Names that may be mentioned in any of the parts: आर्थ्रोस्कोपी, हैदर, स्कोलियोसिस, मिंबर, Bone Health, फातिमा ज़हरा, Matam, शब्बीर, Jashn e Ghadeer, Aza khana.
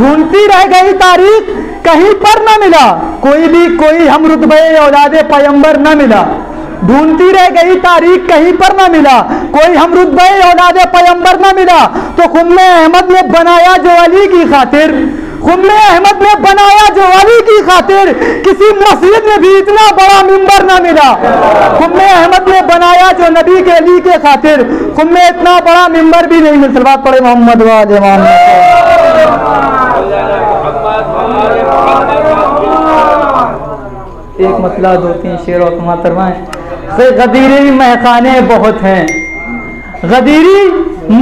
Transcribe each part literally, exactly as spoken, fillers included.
भूलती रह गई तारीख कहीं पर न मिला, कोई भी कोई हम रुतबे औलादे पैगंबर न मिला। ढूंढती रह गई तारीख कहीं पर न मिला, कोई हम रुतबे औलादे पैगंबर न मिला। तो खुम्मे अहमद ने बनाया जो अली की खातिर, खुम्मे अहमद ने बनाया जो अली की खातिर, किसी मस्जिद में भी इतना बड़ा मिंबर ना मिला। खुम्मे अहमद ने बनाया जो नबी के अली के खातिर, खुम्मे इतना बड़ा मिंबर भी नहीं मिल। सल्लल्लाहु अलैहि मोहम्मद वाले मोहम्मद। एक मसला दो तीन शेर और फरमाएं। गदीरी महखाने बहुत हैं, गदीरी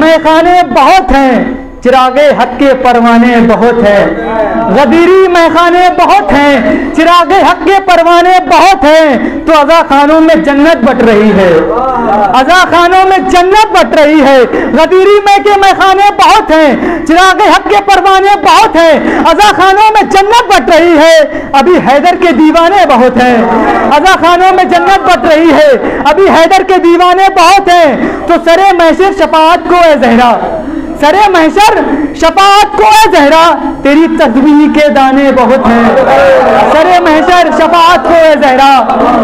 महखाने बहुत हैं, चिरागे हक के परवाने बहुत हैं। गदीरी महखाने बहुत हैं, चिरागे हक के परवाने बहुत हैं। तो अज़ा खानों में जन्नत बट रही है, अज़ा खानों में जन्नत बट रही है। गदीरी में के महखाने बहुत हैं, चिरागे हक के परवाने बहुत हैं। अज़ा खानों में जन्नत बट रही है, अभी हैदर के दीवाने बहुत हैं। अज़ा खानों में जन्नत बट रही है, अभी हैदर के दीवाने बहुत हैं। तो सरे महशर शफाअत को ए ज़हरा, सरे महशर शफाअत को ए ज़हरा, तेरी तस्बीह के दाने बहुत हैं। सरे महशर शफाअत को ए ज़हरा,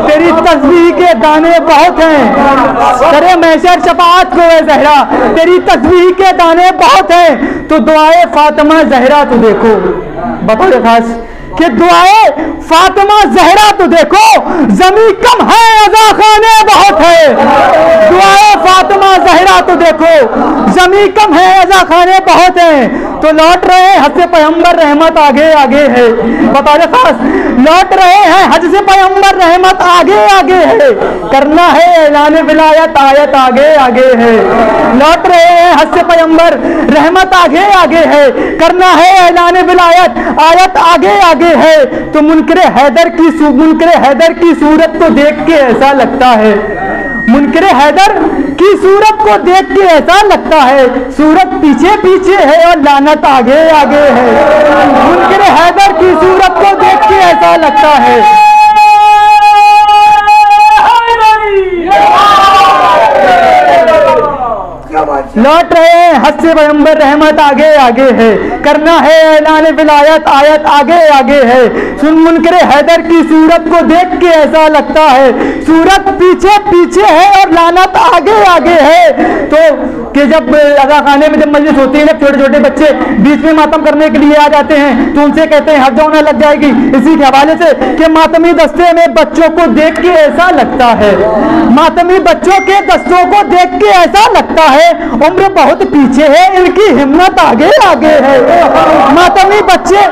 तेरी तस्बीह के दाने बहुत हैं। सरे महशर शफाअत को ए ज़हरा, तेरी तस्बीह के दाने बहुत हैं। तो दुआए फातिमा ज़हरा तो देखो, बतौर खास कि दुआए फातिमा ज़हरा तो देखो, जमी कम है अज़ा खाने बहुत है। दुआए फातिमा ज़हरा तो देखो, जमी कम है अज़ा खाने बहुत है। तो लौट रहे हैं हज से पैगंबर रहमत आगे आगे है, बतौर खास लौट रहे हैं हज से पैगंबर रहमत आगे आगे है। करना है ऐलान विलायत आयत आगे आगे है। लौट रहे हैं हज से पैगंबर रहमत आगे आगे है, करना है ऐलान विलायत आयत आगे आगे है। तो मुनकरे हैदर की मुनकरे हैदर की सूरत को देख के ऐसा लगता है, मुनकरे हैदर की सूरत को देख के ऐसा लगता है, सूरत पीछे पीछे है और लानत आगे आगे है। मुनकरे हैदर की सूरत को देख के ऐसा लगता है, लौट रहे हैं हज से पैगंबर रहमत आगे आगे है, करना है ऐलान विलायत आयत आगे आगे है। सुन मुनकरे हैदर की सूरत को देख के ऐसा लगता है, सूरत पीछे पीछे है और लानत आगे आगे है। तो कि जब अज़ा खाने में जब मजलिस होती है ना, छोटे छोटे बच्चे बीच में मातम करने के लिए आ जाते हैं, तो उनसे कहते हैं हद होना लग जाएगी। इसी के हवाले से कि मातमी दस्ते में बच्चों को देख के ऐसा लगता है, मातमी बच्चों के दस्तों को देख के ऐसा लगता है, उम्र बहुत पीछे है इनकी हिम्मत आगे आगे है। मातमी बच्चे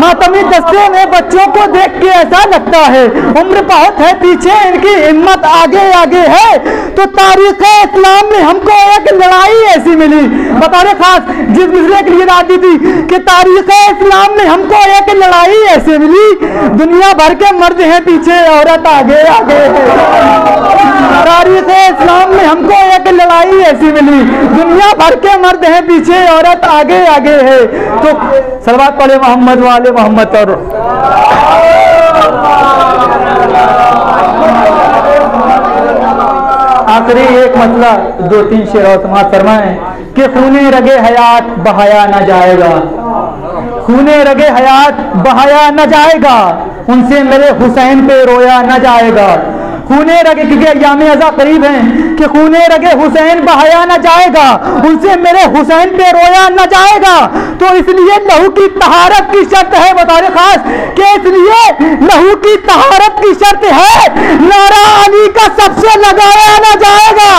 मातमी दस्ते में बच्चों को देख के ऐसा लगता है, उम्र बहुत है पीछे इनकी हिम्मत आगे आगे है। तो तारीख इस्लाम में हमको एक लड़ाई ऐसी मिली, बतौर खास जिस मिसरे के लिए रात दी थी कि तारीख इस्लाम में हमको एक लड़ाई ऐसी मिली, दुनिया भर के मर्द हैं पीछे औरत आगे आगे है। तारीख इस्लाम में हमको एक लड़ाई ऐसी मिली, दुनिया भर के मर्द हैं पीछे औरत आगे आगे है। तो सल्लल्लाहु अलैहि मोहम्मद वाले मोहम्मद। और आखिरी एक मसला दो तीन शेर और समाप्त फरमाएं कि खूने रगे हयात बहाया ना जाएगा, खूने रगे हयात बहाया ना जाएगा, उनसे मेरे हुसैन पे रोया ना जाएगा। खूने रगे क्योंकि अय्यामे अज़ा करीब हैं कि खूने रगे हुसैन बहाया ना जाएगा, उनसे मेरे हुसैन पे रोया ना जाएगा। तो इसलिए लहू की तहारत की शर्त है, बतौर खास कि इसलिए लहू की तहारत की शर्त है, नारा अली का सबसे लगाया ना जाएगा।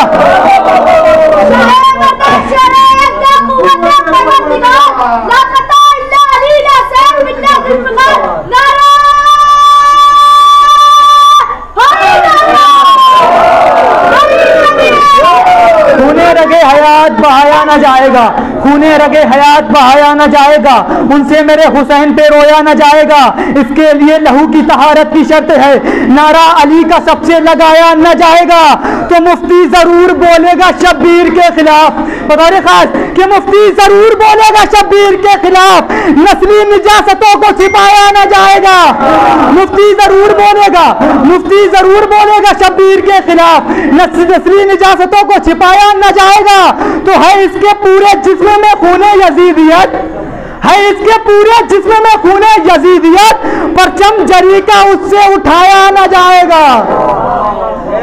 रगे हयात बहाया ना जाएगा, खूने रगे हयात बहाया ना जाएगा, उनसे मेरे हुसैन पे रोया ना जाएगा। इसके लिए लहू की तहारत की शर्त है, नारा अली का सबसे लगाया ना जाएगा। तो मुफ्ती जरूर बोलेगा शब्बीर के खिलाफ, बतौर खास कि मुफ्ती जरूर बोलेगा शब्बीर के खिलाफ, नस्ली निजासतों को छिपाया ना जाएगा। मुफ्ती जरूर बोलेगा मुफ्ती जरूर बोलेगा शब्बीर के खिलाफ, नस्ली निजासतों को छिपाया ना जाएगा। तो है इसके पूरे जिस्म में खूने यजीदियत, है, इसके पूरे जिस्म में खून यजीदियत, परचम जरी का उससे उठाया न जाएगा,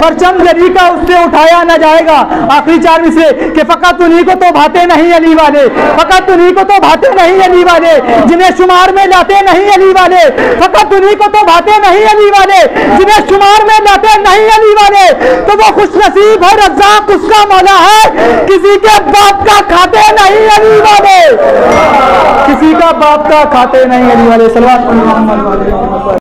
परचम जरी का उससे उठाया न जाएगा। आखिरी चार मिसरे कि फकत उन्हीं को तो भाते नहीं अली वाले, फकत उन्हीं को तो भाते नहीं अली वाले, जिन्हें शुमार में लाते नहीं अली वाले, फकत उन्हीं को तो भाते नहीं अली वाले, जिन्हें शुमार में लाते नहीं अली वाले। तो वो खुश नसीब है, रज़्ज़ाक़ उसका मौला है, किसी के बाप का खाते नहीं अली वाले, किसी का बाप का खाते नहीं अली वाले। सल्लल्लाहु अलैहि वसल्लम।